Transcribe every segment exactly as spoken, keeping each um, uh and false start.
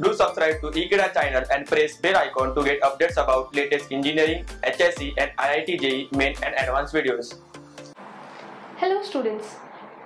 Do subscribe to Ekeeda channel and press bell icon to get updates about latest engineering, H S C and I I T J E E main and advanced videos. Hello students,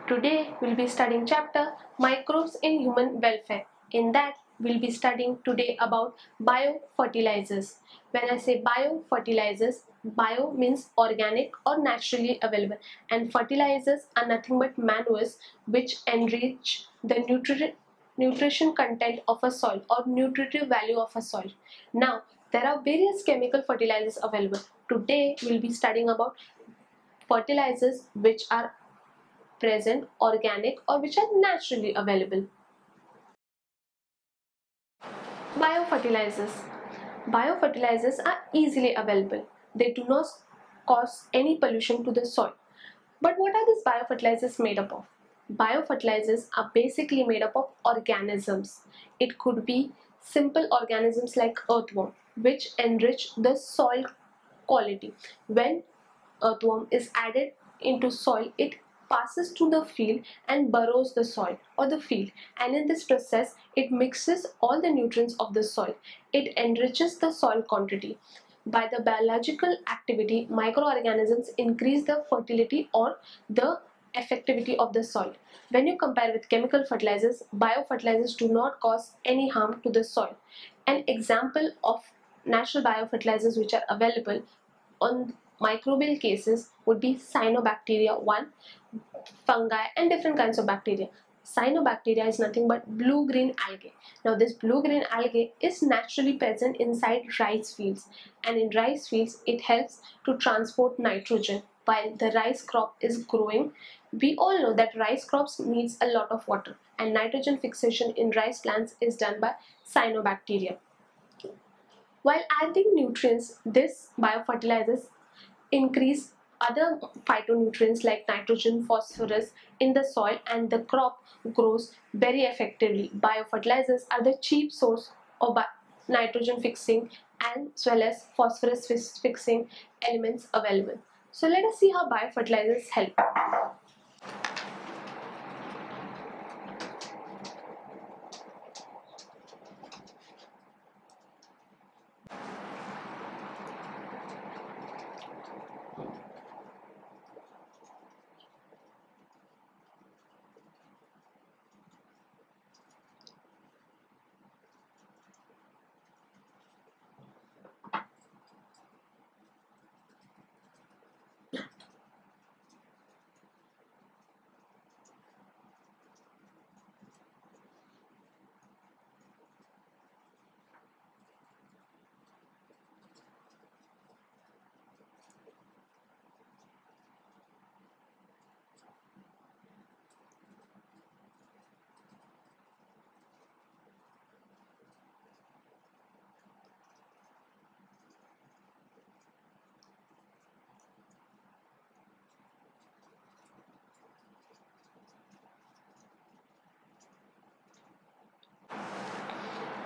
today we will be studying chapter Microbes in Human Welfare. In that we will be studying today about biofertilizers. When I say biofertilizers, bio means organic or naturally available, and fertilizers are nothing but manures which enrich the nutrient nutrition content of a soil or nutritive value of a soil. Now there are various chemical fertilizers available. Today we will be studying about fertilizers which are present organic or which are naturally available. Biofertilizers. Biofertilizers are easily available. They do not cause any pollution to the soil. But what are these biofertilizers made up of? Biofertilizers are basically made up of organisms. It could be simple organisms like earthworm, which enrich the soil quality. When earthworm is added into soil, it passes through the field and burrows the soil or the field, and in this process it mixes all the nutrients of the soil. It enriches the soil quantity. By the biological activity, microorganisms increase the fertility or the effectivity of the soil. When you compare with chemical fertilizers, biofertilizers do not cause any harm to the soil. An example of natural biofertilizers which are available on microbial cases would be cyanobacteria one, fungi and different kinds of bacteria. Cyanobacteria is nothing but blue-green algae. Now this blue-green algae is naturally present inside rice fields, and in rice fields it helps to transport nitrogen. While the rice crop is growing, we all know that rice crops needs a lot of water, and nitrogen fixation in rice plants is done by cyanobacteria. While adding nutrients, this biofertilizers increase other phytonutrients like nitrogen, phosphorus in the soil, and the crop grows very effectively. Biofertilizers are the cheap source of nitrogen fixing and as well as phosphorus fixing elements available. So let us see how biofertilizers help.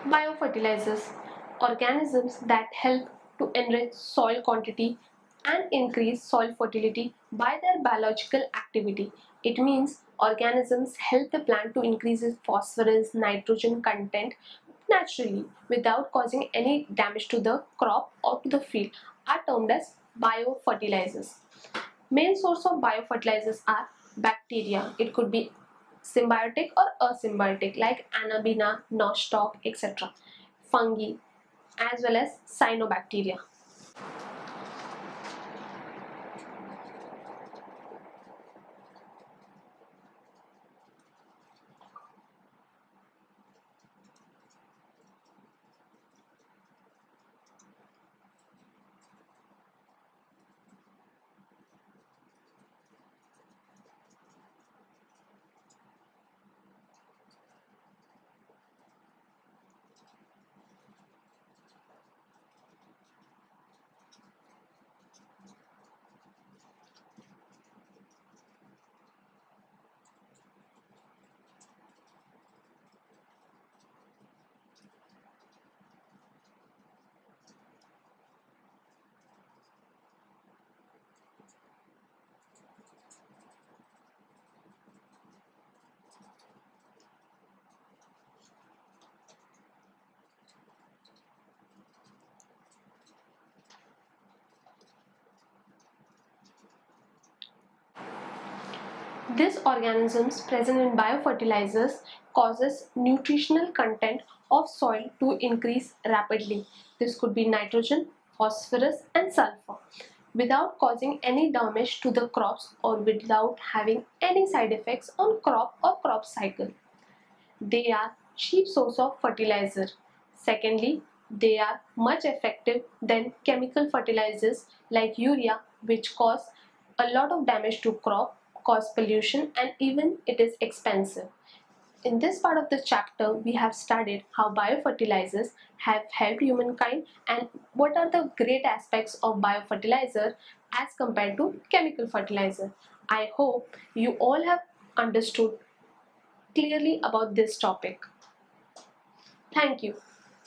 Biofertilizers, organisms that help to enrich soil quantity and increase soil fertility by their biological activity. It means organisms help the plant to increase its phosphorus, nitrogen content naturally without causing any damage to the crop or to the field are termed as biofertilizers. Main source of biofertilizers are bacteria. It could be symbiotic or asymbiotic like anabina, nostoc, et cetera. Fungi as well as cyanobacteria. These organisms present in biofertilizers causes nutritional content of soil to increase rapidly. This could be nitrogen, phosphorus and sulfur, without causing any damage to the crops or without having any side effects on crop or crop cycle. They are cheap source of fertilizer. Secondly, they are much effective than chemical fertilizers like urea, which cause a lot of damage to crop, cause pollution, and even it is expensive. In this part of the chapter, we have studied how biofertilizers have helped humankind and what are the great aspects of biofertilizer as compared to chemical fertilizer. I hope you all have understood clearly about this topic. Thank you.